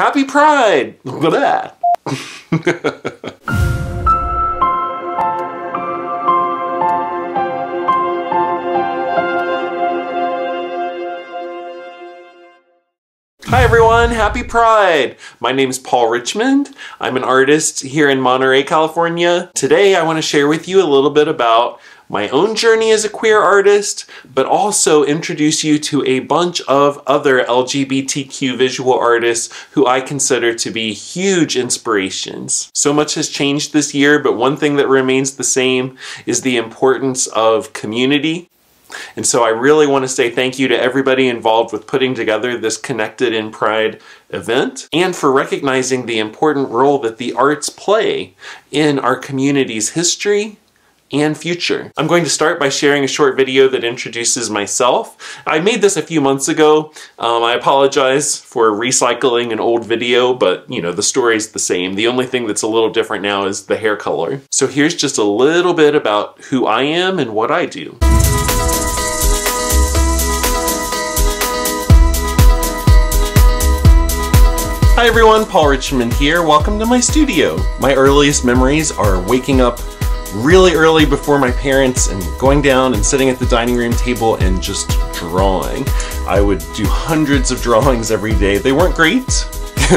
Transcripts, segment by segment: Happy Pride! Hi everyone, happy Pride! My name is Paul Richmond. I'm an artist here in Monterey, California. Today I want to share with you a little bit about my own journey as a queer artist, but also introduce you to a bunch of other LGBTQ visual artists who I consider to be huge inspirations. So much has changed this year, but one thing that remains the same is the importance of community. And so I really want to say thank you to everybody involved with putting together this Connected in Pride event and for recognizing the important role that the arts play in our community's history and future. I'm going to start by sharing a short video that introduces myself. I made this a few months ago. I apologize for recycling an old video, but you know, the story's the same. The only thing that's a little different now is the hair color. So here's just a little bit about who I am and what I do. Hi everyone, Paul Richmond here. Welcome to my studio. My earliest memories are waking up really early before my parents and going down and sitting at the dining room table and just drawing. I would do hundreds of drawings every day. They weren't great,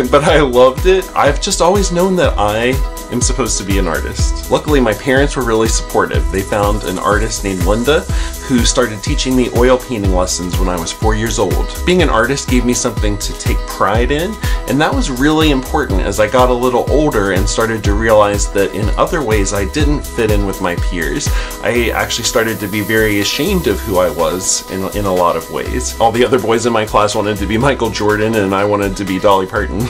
but I loved it. I've just always known that I am supposed to be an artist. Luckily, my parents were really supportive. They found an artist named Linda who started teaching me oil painting lessons when I was 4 years old. Being an artist gave me something to take pride in, and that was really important as I got a little older and started to realize that in other ways I didn't fit in with my peers. I actually started to be very ashamed of who I was in a lot of ways. All the other boys in my class wanted to be Michael Jordan and I wanted to be Dolly Parton.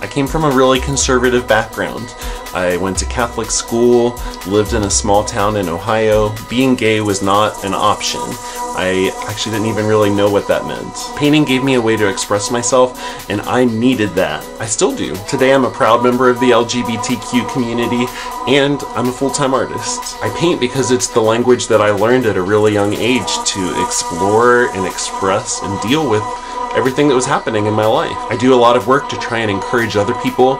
I came from a really conservative background. I went to Catholic school, lived in a small town in Ohio. Being gay was not an option. I actually didn't even really know what that meant. Painting gave me a way to express myself, and I needed that. I still do. Today I'm a proud member of the LGBTQ community, and I'm a full-time artist. I paint because it's the language that I learned at a really young age to explore and express and deal with everything that was happening in my life. I do a lot of work to try and encourage other people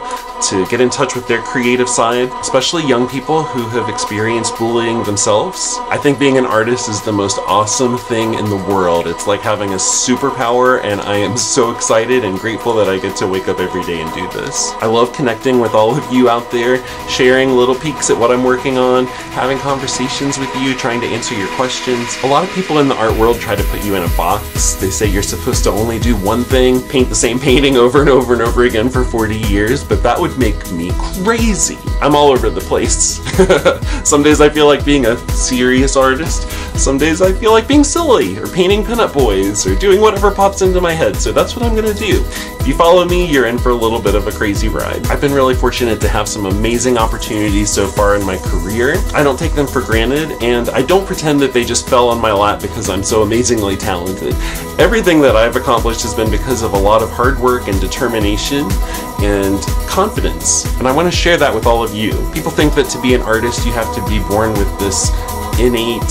to get in touch with their creative side, especially young people who have experienced bullying themselves. I think being an artist is the most awesome thing in the world. It's like having a superpower, and I am so excited and grateful that I get to wake up every day and do this. I love connecting with all of you out there, sharing little peeks at what I'm working on, having conversations with you, trying to answer your questions. A lot of people in the art world try to put you in a box. They say you're supposed to only do one thing, paint the same painting over and over and over again for 40 years, but that would make me crazy. I'm all over the place. Some days I feel like being a serious artist, some days I feel like being silly, or painting pinup boys, or doing whatever pops into my head, so that's what I'm gonna do. If you follow me, you're in for a little bit of a crazy ride. I've been really fortunate to have some amazing opportunities so far in my career. I don't take them for granted, and I don't pretend that they just fell on my lap because I'm so amazingly talented. Everything that I've accomplished has been because of a lot of hard work and determination and confidence, and I want to share that with all of you. People think that to be an artist you have to be born with this innate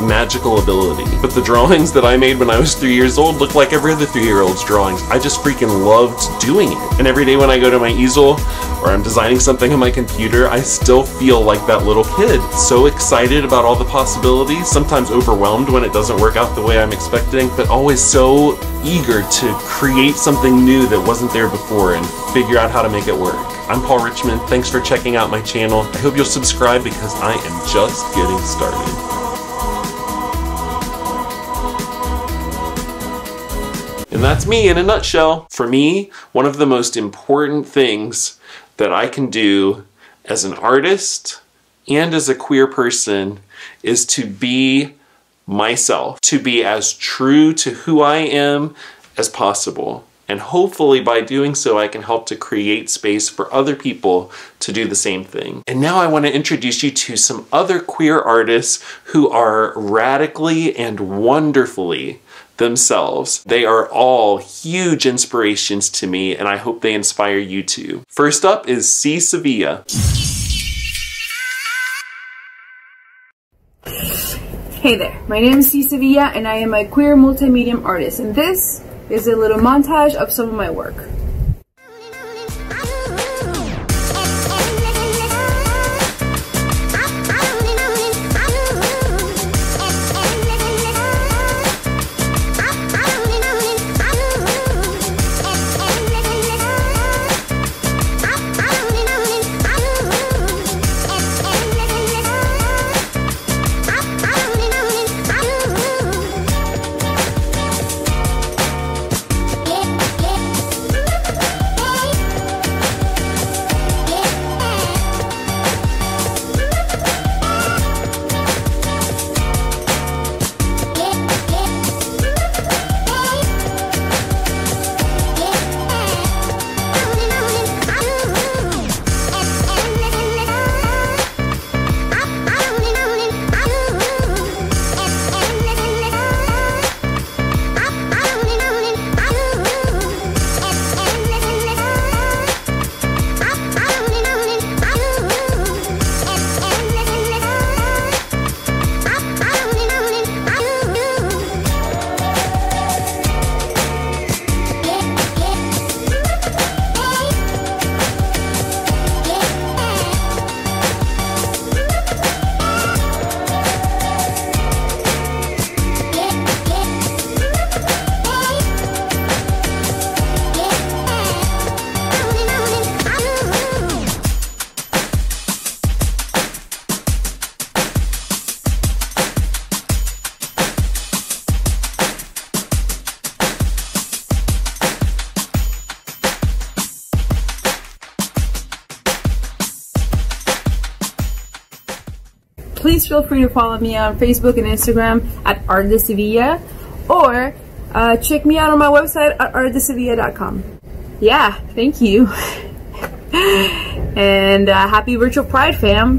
magical ability, but the drawings that I made when I was 3 years old look like every other three-year-old's drawings. I just freaking loved doing it, and every day when I go to my easel or I'm designing something on my computer, I still feel like that little kid, so excited about all the possibilities, sometimes overwhelmed when it doesn't work out the way I'm expecting, but always so eager to create something new that wasn't there before and figure out how to make it work. I'm Paul Richmond. Thanks for checking out my channel. I hope you'll subscribe because I am just getting started. And that's me in a nutshell. For me, one of the most important things that I can do as an artist and as a queer person is to be myself, to be as true to who I am as possible. And hopefully by doing so, I can help to create space for other people to do the same thing. And now I want to introduce you to some other queer artists who are radically and wonderfully themselves. They are all huge inspirations to me, and I hope they inspire you too. First up is Sea Sevilla. Hey there, my name is Sea Sevilla, and I am a queer multimedia artist, and this is a little montage of some of my work. please feel free to follow me on Facebook and Instagram at ArtDeSevilla, or check me out on my website at ArtDeSevilla.com. Yeah, thank you. And happy virtual pride, fam.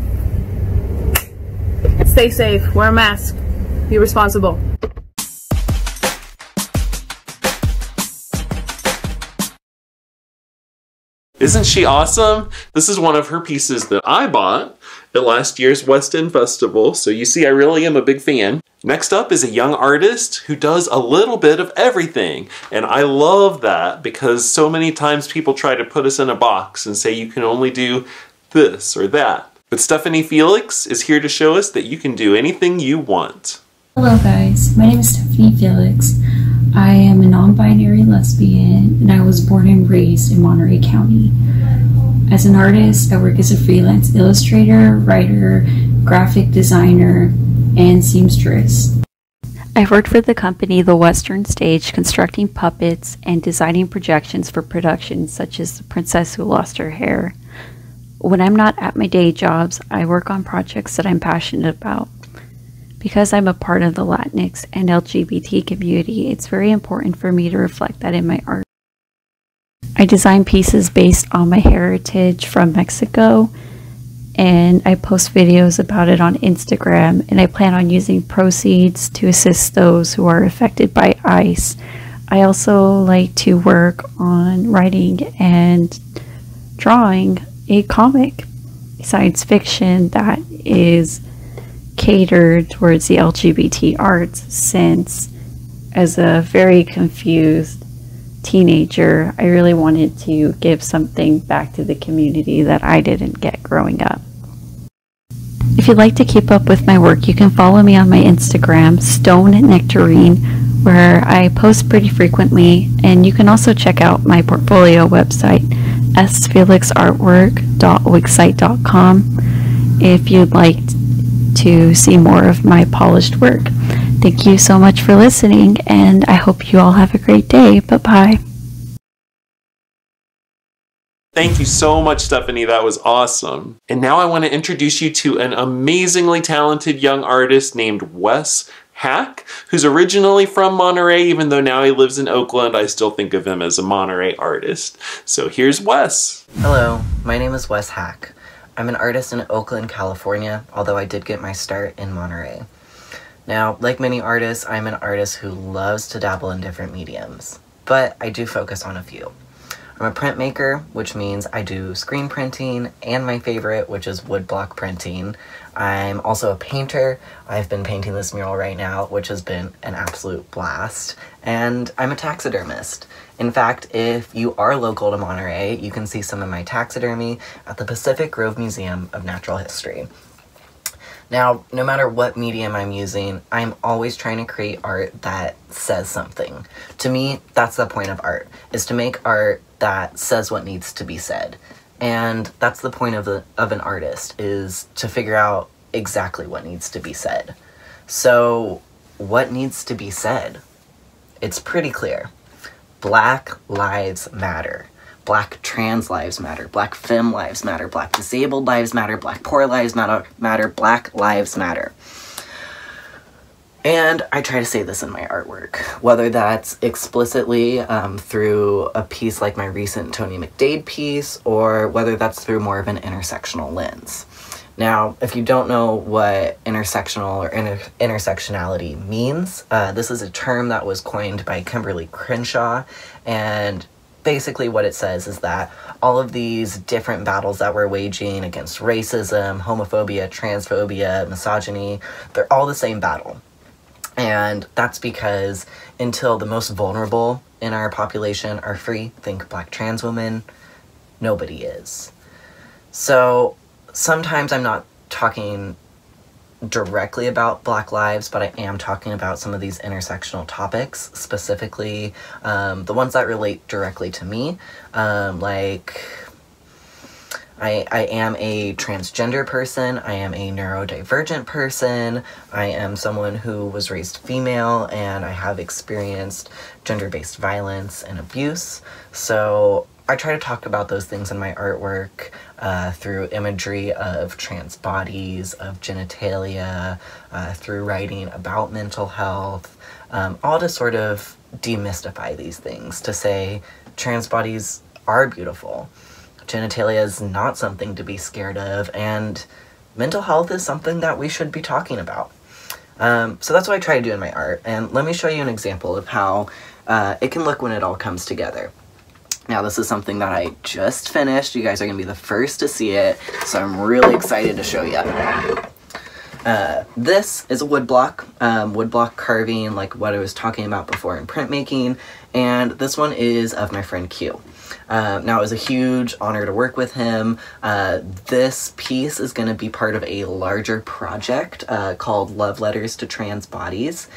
Stay safe, wear a mask, be responsible. Isn't she awesome? This is one of her pieces that I bought at last year's West End Festival, so you see I really am a big fan. Next up is a young artist who does a little bit of everything, and I love that because so many times people try to put us in a box and say you can only do this or that. But Stephanie Felix is here to show us that you can do anything you want. Hello guys, my name is Stephanie Felix. I am a non-binary lesbian, and I was born and raised in Monterey County. As an artist, I work as a freelance illustrator, writer, graphic designer, and seamstress. I've worked for the company The Western Stage, constructing puppets and designing projections for productions such as The Princess Who Lost Her Hair. When I'm not at my day jobs, I work on projects that I'm passionate about. Because I'm a part of the Latinx and LGBT community, it's very important for me to reflect that in my art. I design pieces based on my heritage from Mexico, and I post videos about it on Instagram, and I plan on using proceeds to assist those who are affected by ICE. I also like to work on writing and drawing a comic, science fiction that is catered towards the LGBT arts, since as a very confused teenager I really wanted to give something back to the community that I didn't get growing up. If you'd like to keep up with my work, you can follow me on my Instagram, Stone and Nectarine, where I post pretty frequently, and you can also check out my portfolio website, sfelixartwork.wixsite.com, if you'd like to see more of my polished work. Thank you so much for listening, and I hope you all have a great day. Bye-bye. Thank you so much, Stephanie. That was awesome. And now I want to introduce you to an amazingly talented young artist named Wes Haack, who's originally from Monterey, even though now he lives in Oakland. I still think of him as a Monterey artist. So here's Wes. Hello, my name is Wes Haack. I'm an artist in Oakland, California, although I did get my start in Monterey. Now, like many artists, I'm an artist who loves to dabble in different mediums, but I do focus on a few. I'm a printmaker, which means I do screen printing, and my favorite, which is woodblock printing. I'm also a painter. I've been painting this mural right now, which has been an absolute blast. And I'm a taxidermist. In fact, if you are local to Monterey, you can see some of my taxidermy at the Pacific Grove Museum of Natural History. Now, no matter what medium I'm using, I'm always trying to create art that says something. To me, that's the point of art, is to make art that says what needs to be said. And that's the point of an artist, is to figure out exactly what needs to be said. So, what needs to be said? It's pretty clear. Black lives matter. Black trans lives matter. Black femme lives matter. Black disabled lives matter. Black poor lives matter. Black lives matter. And I try to say this in my artwork, whether that's explicitly through a piece like my recent Tony McDade piece, or whether that's through more of an intersectional lens. Now, if you don't know what intersectional or intersectionality means, this is a term that was coined by Kimberlé Crenshaw, and basically what it says is that all of these different battles that we're waging against racism, homophobia, transphobia, misogyny, they're all the same battle. And that's because until the most vulnerable in our population are free, think black trans women, nobody is. So sometimes I'm not talking directly about black lives, but I am talking about some of these intersectional topics, specifically the ones that relate directly to me, like I am a transgender person, I am a neurodivergent person, I am someone who was raised female, and I have experienced gender-based violence and abuse. So I I try to talk about those things in my artwork through imagery of trans bodies, of genitalia, through writing about mental health, all to sort of demystify these things, to say trans bodies are beautiful. Genitalia is not something to be scared of, and mental health is something that we should be talking about. So that's what I try to do in my art, and let me show you an example of how it can look when it all comes together. Now, this is something that I just finished. You guys are going to be the first to see it, so I'm really excited to show you. This is a woodblock carving, like what I was talking about before in printmaking, and this one is of my friend Q. Now, it was a huge honor to work with him. This piece is going to be part of a larger project called Love Letters to Trans Bodies.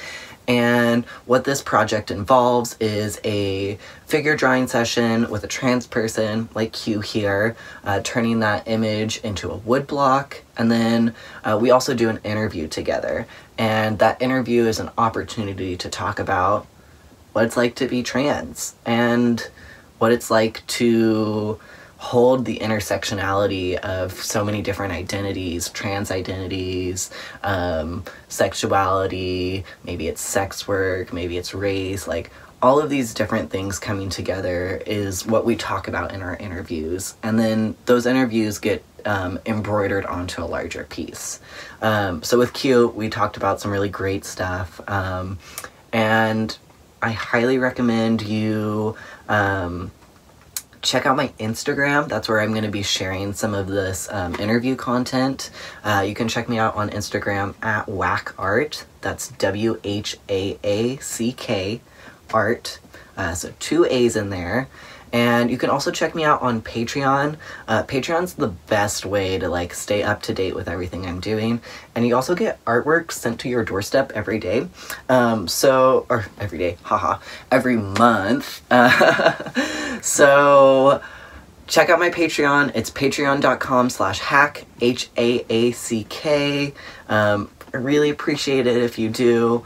And what this project involves is a figure drawing session with a trans person, like Q here, turning that image into a woodblock. And then we also do an interview together. And that interview is an opportunity to talk about what it's like to be trans and what it's like to hold the intersectionality of so many different identities, trans identities, sexuality, maybe it's sex work, maybe it's race, like all of these different things coming together is what we talk about in our interviews. And then those interviews get embroidered onto a larger piece. So with Q, we talked about some really great stuff. And I highly recommend you check out my Instagram. That's where I'm going to be sharing some of this interview content. You can check me out on Instagram at whack art. That's W-H-A-A-C-K art. So 2 A's in there. And you can also check me out on Patreon. Patreon's the best way to like stay up to date with everything I'm doing. And you also get artwork sent to your doorstep every day. Or every day, haha, every month. So check out my Patreon. It's patreon.com/hack, H-A-A-C-K. I really appreciate it if you do.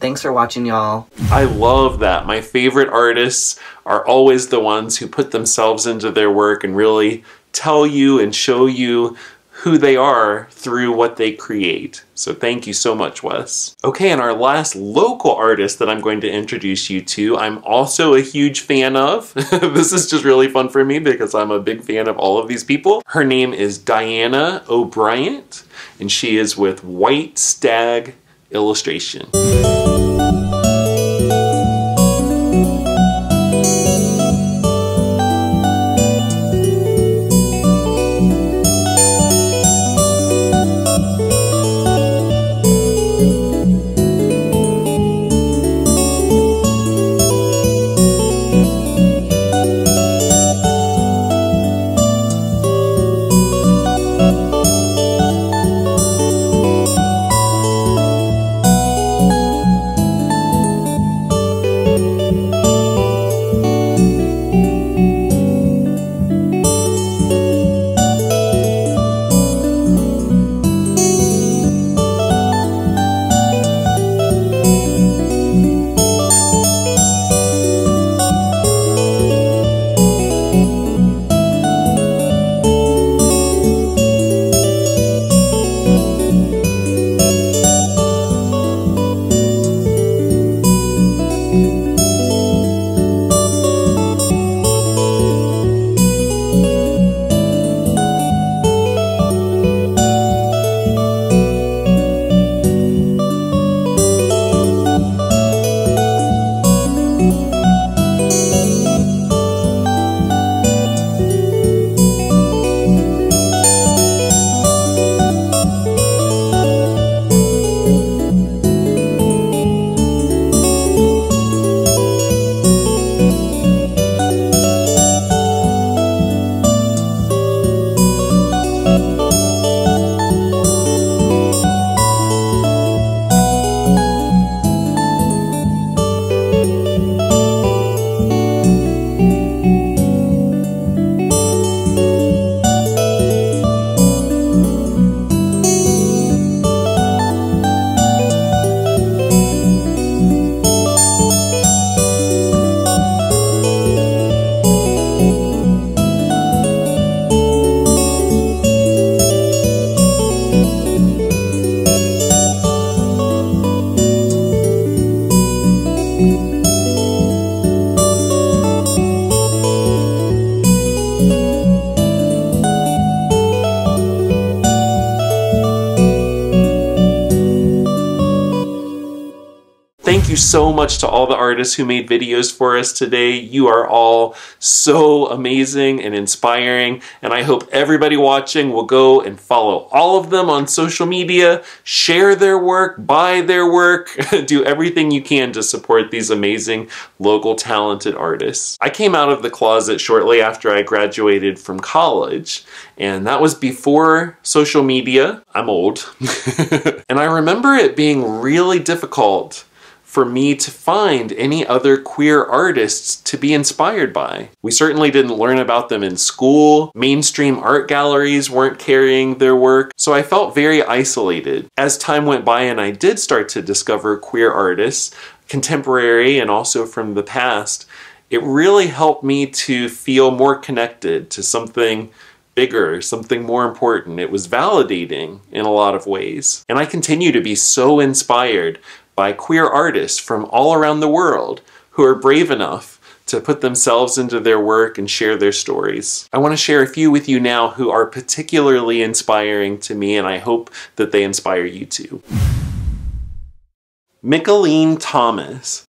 Thanks for watching, y'all. I love that. My favorite artists are always the ones who put themselves into their work and really tell you and show you who they are through what they create. So thank you so much, Wes. Okay, and our last local artist that I'm going to introduce you to, I'm also a huge fan of. This is just really fun for me because I'm a big fan of all of these people. Her name is Dianna O'Briant, and she is with White Stag Illustration. so much to all the artists who made videos for us today. You are all so amazing and inspiring, and I hope everybody watching will go and follow all of them on social media, share their work, buy their work, do everything you can to support these amazing local talented artists. I came out of the closet shortly after I graduated from college, and that was before social media. I'm old. And I remember it being really difficult for me to find any other queer artists to be inspired by. We certainly didn't learn about them in school. Mainstream art galleries weren't carrying their work, so I felt very isolated. As time went by and I did start to discover queer artists, contemporary and also from the past, it really helped me to feel more connected to something bigger, something more important. It was validating in a lot of ways. And I continue to be so inspired by queer artists from all around the world who are brave enough to put themselves into their work and share their stories. I want to share a few with you now who are particularly inspiring to me, and I hope that they inspire you too. Mickalene Thomas.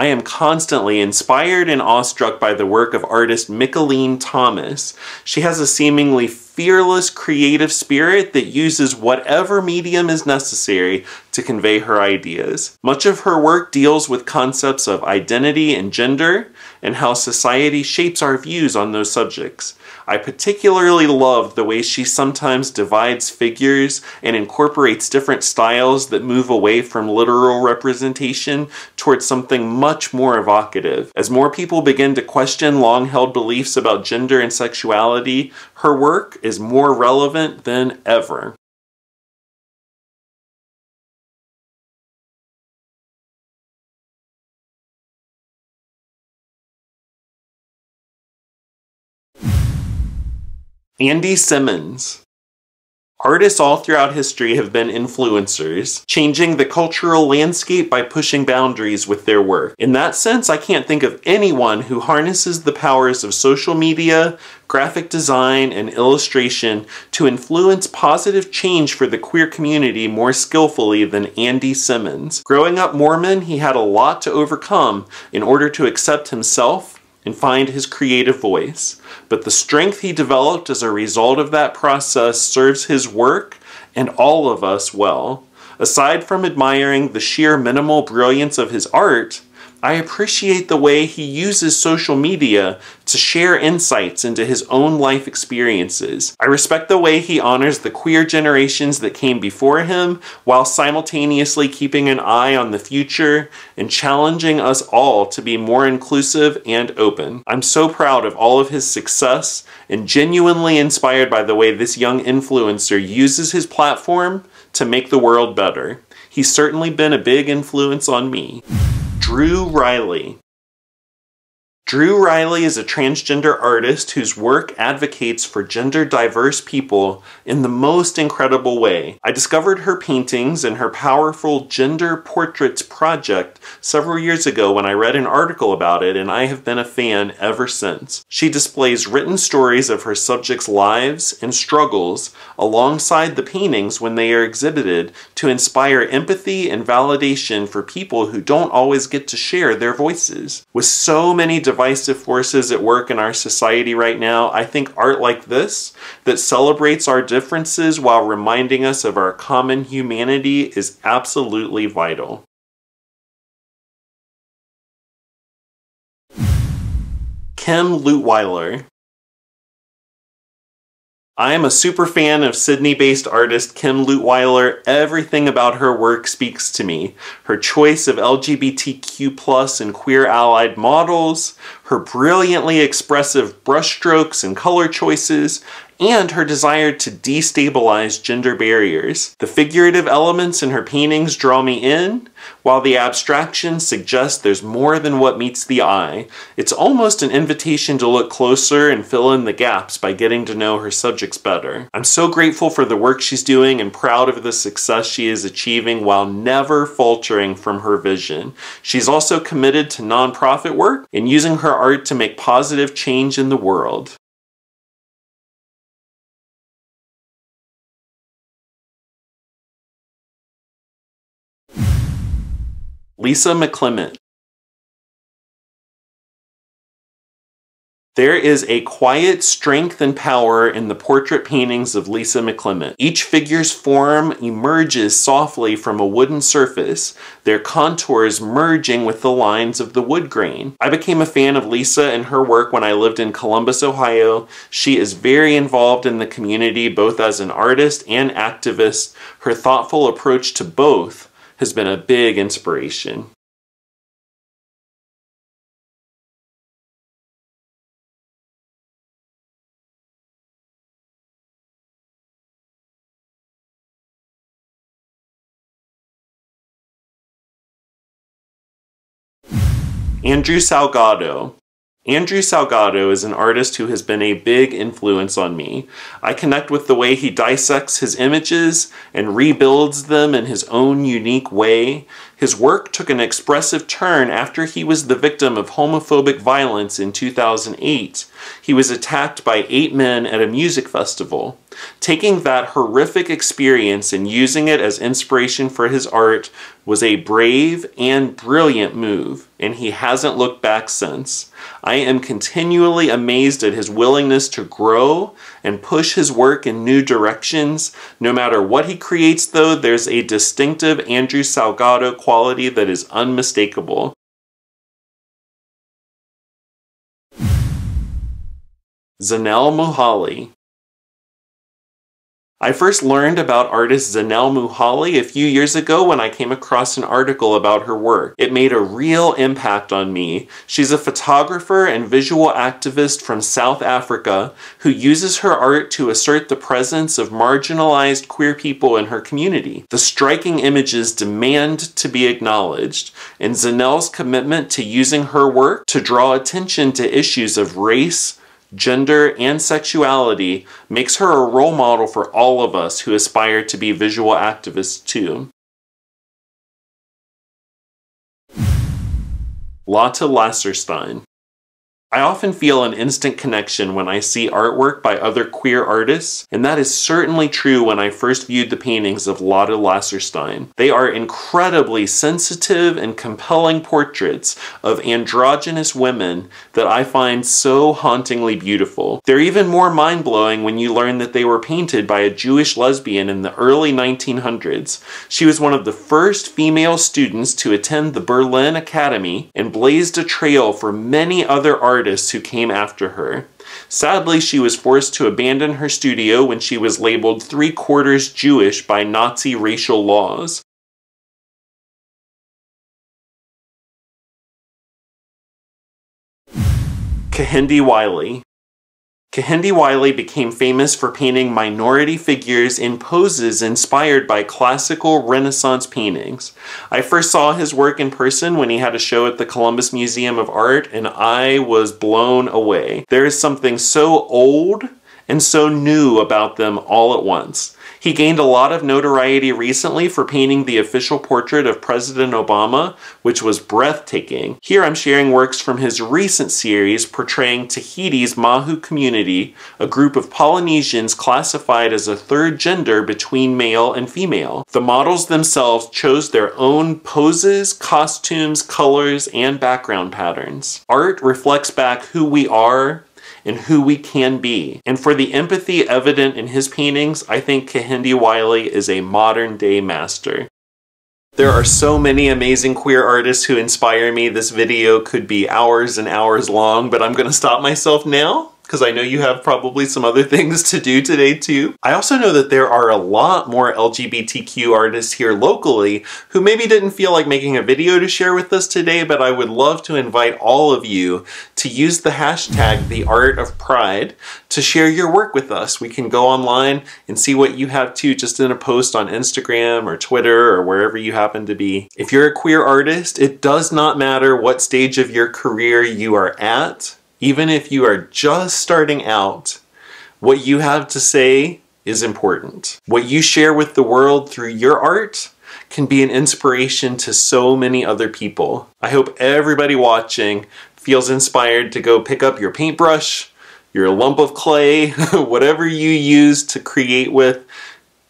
I am constantly inspired and awestruck by the work of artist Mickalene Thomas. She has a seemingly fearless creative spirit that uses whatever medium is necessary to convey her ideas. Much of her work deals with concepts of identity and gender and how society shapes our views on those subjects. I particularly love the way she sometimes divides figures and incorporates different styles that move away from literal representation towards something much more evocative. As more people begin to question long-held beliefs about gender and sexuality, her work is more relevant than ever. Andy Simmonds. Artists all throughout history have been influencers, changing the cultural landscape by pushing boundaries with their work. In that sense, I can't think of anyone who harnesses the powers of social media, graphic design, and illustration to influence positive change for the queer community more skillfully than Andy Simmonds. Growing up Mormon, he had a lot to overcome in order to accept himself and find his creative voice. But the strength he developed as a result of that process serves his work and all of us well. Aside from admiring the sheer minimal brilliance of his art, I appreciate the way he uses social media to share insights into his own life experiences. I respect the way he honors the queer generations that came before him, while simultaneously keeping an eye on the future and challenging us all to be more inclusive and open. I'm so proud of all of his success and genuinely inspired by the way this young influencer uses his platform to make the world better. He's certainly been a big influence on me. Drew Riley. Drew Riley is a transgender artist whose work advocates for gender-diverse people in the most incredible way. I discovered her paintings and her powerful Gender Portraits project several years ago when I read an article about it, and I have been a fan ever since. She displays written stories of her subjects' lives and struggles alongside the paintings when they are exhibited to inspire empathy and validation for people who don't always get to share their voices. With so many divisive forces at work in our society right now, I think art like this, that celebrates our differences while reminding us of our common humanity, is absolutely vital. Kim Leutwyler. I am a super fan of Sydney-based artist Kim Leutwyler. Everything about her work speaks to me. Her choice of LGBTQ+ and queer allied models, her brilliantly expressive brushstrokes and color choices, and her desire to destabilize gender barriers. The figurative elements in her paintings draw me in, while the abstractions suggest there's more than what meets the eye. It's almost an invitation to look closer and fill in the gaps by getting to know her subjects better. I'm so grateful for the work she's doing and proud of the success she is achieving while never faltering from her vision. She's also committed to nonprofit work and using her art to make positive change in the world. Lisa McLymont. There is a quiet strength and power in the portrait paintings of Lisa McLymont. Each figure's form emerges softly from a wooden surface, their contours merging with the lines of the wood grain. I became a fan of Lisa and her work when I lived in Columbus, Ohio. She is very involved in the community, both as an artist and activist. Her thoughtful approach to both has been a big inspiration. Andrew Salgado. Andrew Salgado is an artist who has been a big influence on me. I connect with the way he dissects his images and rebuilds them in his own unique way. His work took an expressive turn after he was the victim of homophobic violence in 2008. He was attacked by 8 men at a music festival. Taking that horrific experience and using it as inspiration for his art was a brave and brilliant move, and he hasn't looked back since. I am continually amazed at his willingness to grow and push his work in new directions. No matter what he creates, though, there's a distinctive Andrew Salgado quality that is unmistakable. Zanele Muholi. I first learned about artist Zanele Muholi a few years ago when I came across an article about her work. It made a real impact on me. She's a photographer and visual activist from South Africa who uses her art to assert the presence of marginalized queer people in her community. The striking images demand to be acknowledged, and Zanele's commitment to using her work to draw attention to issues of race, gender, and sexuality makes her a role model for all of us who aspire to be visual activists too. Lotte Laserstein. I often feel an instant connection when I see artwork by other queer artists, and that is certainly true when I first viewed the paintings of Lotte Laserstein. They are incredibly sensitive and compelling portraits of androgynous women that I find so hauntingly beautiful. They're even more mind-blowing when you learn that they were painted by a Jewish lesbian in the early 1900s. She was one of the first female students to attend the Berlin Academy and blazed a trail for many other artists who came after her. Sadly, she was forced to abandon her studio when she was labeled 3/4 Jewish by Nazi racial laws. Kehinde Wiley. Kehinde Wiley became famous for painting minority figures in poses inspired by classical Renaissance paintings. I first saw his work in person when he had a show at the Columbus Museum of Art, and I was blown away. There is something so old and so new about them all at once. He gained a lot of notoriety recently for painting the official portrait of President Obama, which was breathtaking. Here I'm sharing works from his recent series portraying Tahiti's Mahu community, a group of Polynesians classified as a third gender between male and female. The models themselves chose their own poses, costumes, colors, and background patterns. Art reflects back who we are and who we can be. And for the empathy evident in his paintings, I think Kehinde Wiley is a modern-day master. There are so many amazing queer artists who inspire me. This video could be hours and hours long, but I'm gonna stop myself now, because I know you have probably some other things to do today too. I also know that there are a lot more LGBTQ artists here locally who maybe didn't feel like making a video to share with us today, but I would love to invite all of you to use the hashtag #TheArtOfPride to share your work with us. We can go online and see what you have too, just in a post on Instagram or Twitter or wherever you happen to be. If you're a queer artist, it does not matter what stage of your career you are at. Even if you are just starting out, what you have to say is important. What you share with the world through your art can be an inspiration to so many other people. I hope everybody watching feels inspired to go pick up your paintbrush, your lump of clay, whatever you use to create with,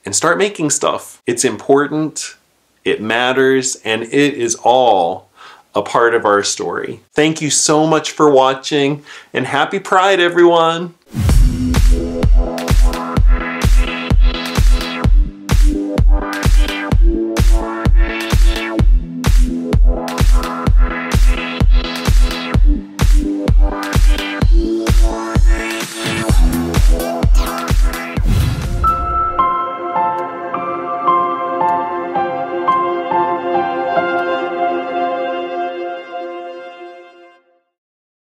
and start making stuff. It's important. it matters, and it is all a part of our story. Thank you so much for watching, and happy Pride, everyone!